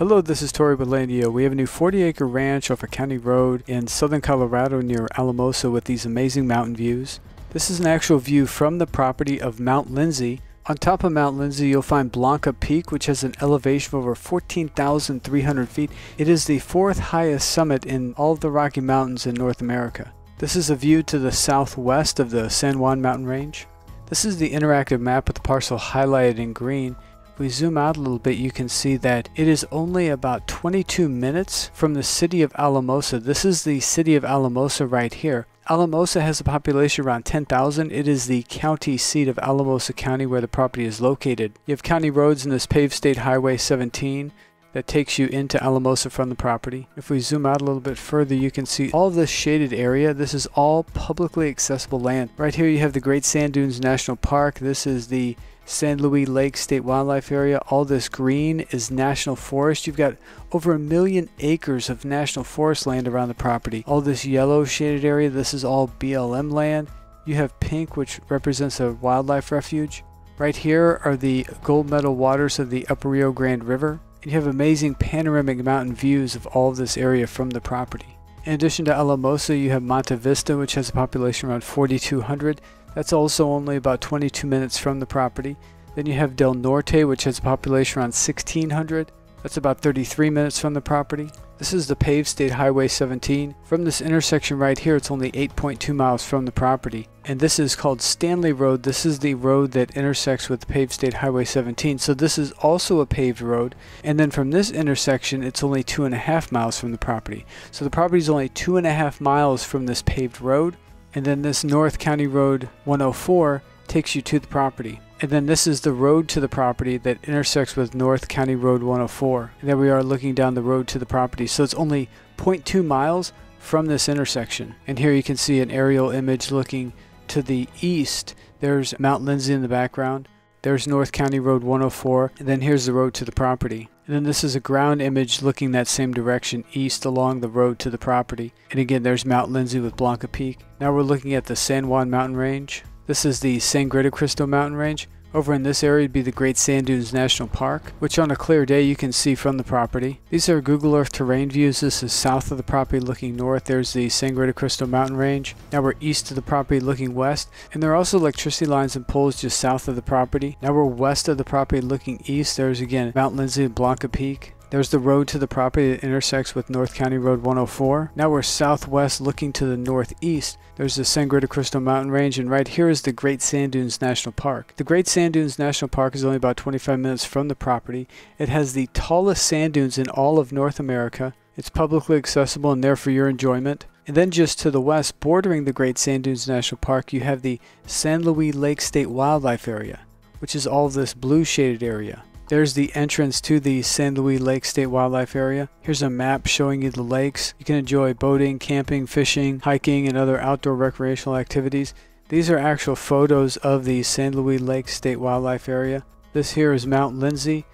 Hello, this is Tori with LANDiO. We have a new 40-acre ranch off a county road in southern Colorado near Alamosa with these amazing mountain views. This is an actual view from the property of Mount Lindsey. On top of Mount Lindsey, you'll find Blanca Peak, which has an elevation of over 14,300 feet. It is the fourth highest summit in all of the Rocky Mountains in North America. This is a view to the southwest of the San Juan mountain range. This is the interactive map with the parcel highlighted in green. We zoom out a little bit, you can see that it is only about 22 minutes from the city of Alamosa. This is the city of Alamosa right here. Alamosa has a population around 10,000. It is the county seat of Alamosa County where the property is located. You have county roads in this paved State Highway 17 that takes you into Alamosa from the property. If we zoom out a little bit further, you can see all this shaded area. This is all publicly accessible land. Right here you have the Great Sand Dunes National Park. This is the San Luis Lake State Wildlife Area. All this green is national forest. You've got over 1,000,000 acres of national forest land around the property. All this yellow shaded area, this is all BLM land. You have pink, which represents a wildlife refuge. Right here are the gold medal waters of the Upper Rio Grande River. And you have amazing panoramic mountain views of all of this area from the property. In addition to Alamosa, you have Monte Vista, which has a population around 4,200. That's also only about 22 minutes from the property. Then you have Del Norte, which has a population around 1,600. That's about 33 minutes from the property. This is the paved State Highway 17. From this intersection right here, it's only 8.2 miles from the property. And this is called Stanley Road. This is the road that intersects with the paved State Highway 17. So this is also a paved road. And then from this intersection, it's only 2.5 miles from the property. So the property is only 2.5 miles from this paved road. And then this North County Road 104 takes you to the property. And then this is the road to the property that intersects with North County Road 104. And there we are looking down the road to the property. So it's only 0.2 miles from this intersection. And here you can see an aerial image looking to the east. There's Mount Lindsey in the background. There's North County Road 104. And then here's the road to the property. And then this is a ground image looking that same direction east along the road to the property. And again, there's Mount Lindsey with Blanca Peak. Now we're looking at the San Juan mountain range. This is the Sangre de Cristo mountain range. Over in this area would be the Great Sand Dunes National Park, which on a clear day you can see from the property. These are Google Earth terrain views. This is south of the property looking north. There's the Sangre de Cristo mountain range. Now we're east of the property looking west. And there are also electricity lines and poles just south of the property. Now we're west of the property looking east. There's again Mount Lindsey and Blanca Peak. There's the road to the property that intersects with North County Road 104. Now we're southwest looking to the northeast. There's the Sangre de Cristo mountain range, and right here is the Great Sand Dunes National Park. The Great Sand Dunes National Park is only about 25 minutes from the property. It has the tallest sand dunes in all of North America. It's publicly accessible and there for your enjoyment. And then just to the west, bordering the Great Sand Dunes National Park, you have the San Luis Lake State Wildlife Area, which is all this blue shaded area. There's the entrance to the San Luis Lake State Wildlife Area. Here's a map showing you the lakes. You can enjoy boating, camping, fishing, hiking, and other outdoor recreational activities. These are actual photos of the San Luis Lake State Wildlife Area. This here is Mount Lindsey.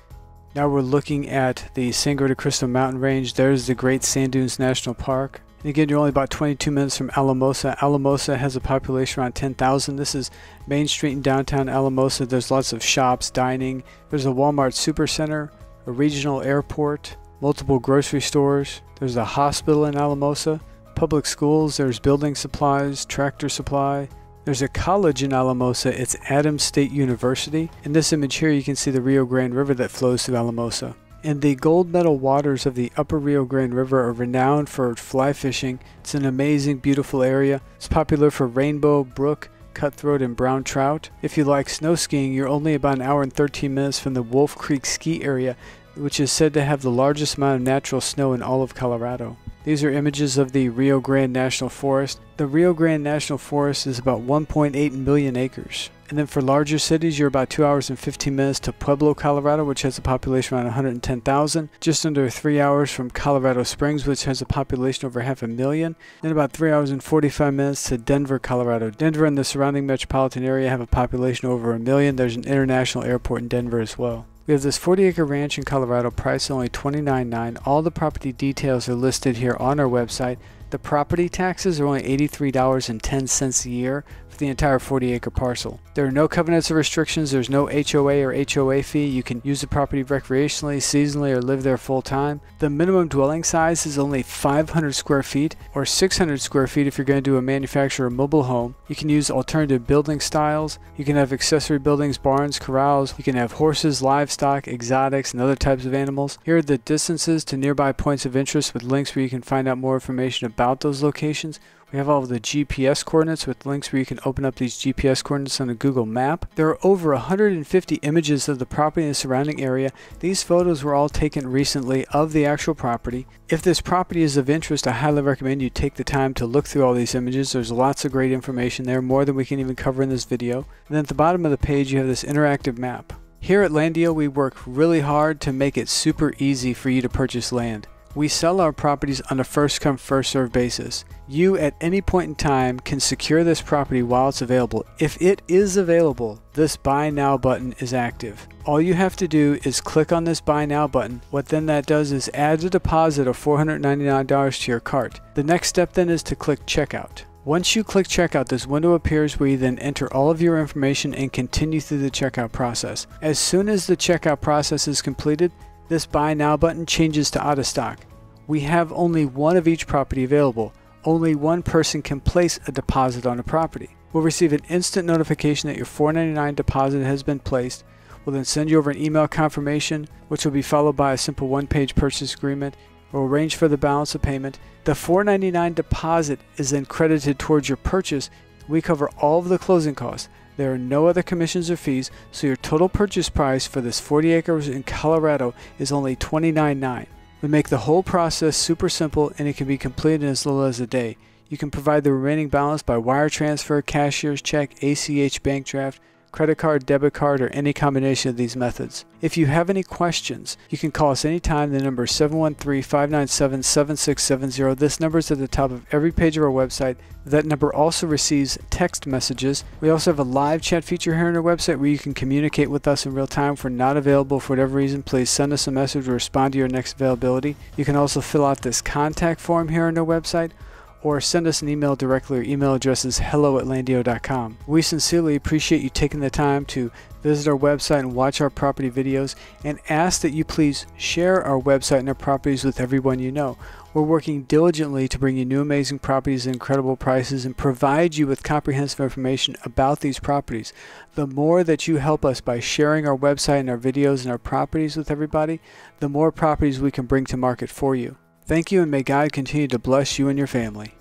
Now we're looking at the Sangre de Cristo mountain range. There's the Great Sand Dunes National Park. And again, you're only about 22 minutes from Alamosa. Alamosa has a population around 10,000. This is Main Street in downtown Alamosa. There's lots of shops, dining. There's a Walmart Supercenter, a regional airport, multiple grocery stores. There's a hospital in Alamosa, public schools. There's building supplies, tractor supply. There's a college in Alamosa. It's Adams State University. In this image here, you can see the Rio Grande River that flows through Alamosa. And the gold medal waters of the Upper Rio Grande River are renowned for fly fishing. It's an amazing, beautiful area. It's popular for rainbow, brook, cutthroat, and brown trout. If you like snow skiing, you're only about an hour and 13 minutes from the Wolf Creek Ski Area, which is said to have the largest amount of natural snow in all of Colorado. These are images of the Rio Grande National Forest. The Rio Grande National Forest is about 1.8 million acres. And then for larger cities, you're about 2 hours and 15 minutes to Pueblo, Colorado, which has a population around 110,000. Just under 3 hours from Colorado Springs, which has a population over 500,000. Then about 3 hours and 45 minutes to Denver, Colorado. Denver and the surrounding metropolitan area have a population over 1,000,000. There's an international airport in Denver as well. We have this 40-acre ranch in Colorado, price only $29,900. All the property details are listed here on our website. The property taxes are only $83.10 a year for for the entire 40-acre parcel. There are no covenants or restrictions. There's no HOA or HOA fee. You can use the property recreationally, seasonally, or live there full time. The minimum dwelling size is only 500 square feet or 600 square feet if you're going to do a manufacturer mobile home. You can use alternative building styles. You can have accessory buildings, barns, corrals. You can have horses, livestock, exotics, and other types of animals. Here are the distances to nearby points of interest with links where you can find out more information about those locations. We have all of the GPS coordinates with links where you can open up these GPS coordinates on a Google map. There are over 150 images of the property and the surrounding area. These photos were all taken recently of the actual property. If this property is of interest, I highly recommend you take the time to look through all these images. There's lots of great information there, more than we can even cover in this video. And then at the bottom of the page, you have this interactive map. Here at LANDiO, we work really hard to make it super easy for you to purchase land. We sell our properties on a first-come, first-served basis. You, at any point in time, can secure this property while it's available. If it is available, this Buy Now button is active. All you have to do is click on this Buy Now button. What then that does is adds a deposit of $499 to your cart. The next step then is to click Checkout. Once you click Checkout, this window appears where you then enter all of your information and continue through the checkout process. As soon as the checkout process is completed, this Buy Now button changes to out of stock. We have only one of each property available. Only one person can place a deposit on a property. We'll receive an instant notification that your $4.99 deposit has been placed. We'll then send you over an email confirmation, which will be followed by a simple one-page purchase agreement. We'll arrange for the balance of payment. The $4.99 deposit is then credited towards your purchase. We cover all of the closing costs. There are no other commissions or fees, so your total purchase price for this 40 acres in Colorado is only $29.9. We make the whole process super simple, and it can be completed in as little as a day. You can provide the remaining balance by wire transfer, cashier's check, ACH bank draft, credit card, debit card, or any combination of these methods. If you have any questions, you can call us anytime. The number is 713-597-7670. This number is at the top of every page of our website. That number also receives text messages. We also have a live chat feature here on our website where you can communicate with us in real time. If we're not available for whatever reason, please send us a message or respond to your next availability. You can also fill out this contact form here on our website, or send us an email directly. Our email address is hello@landio.com. We sincerely appreciate you taking the time to visit our website and watch our property videos, and ask that you please share our website and our properties with everyone you know. We're working diligently to bring you new amazing properties at incredible prices and provide you with comprehensive information about these properties. The more that you help us by sharing our website and our videos and our properties with everybody, the more properties we can bring to market for you. Thank you, and may God continue to bless you and your family.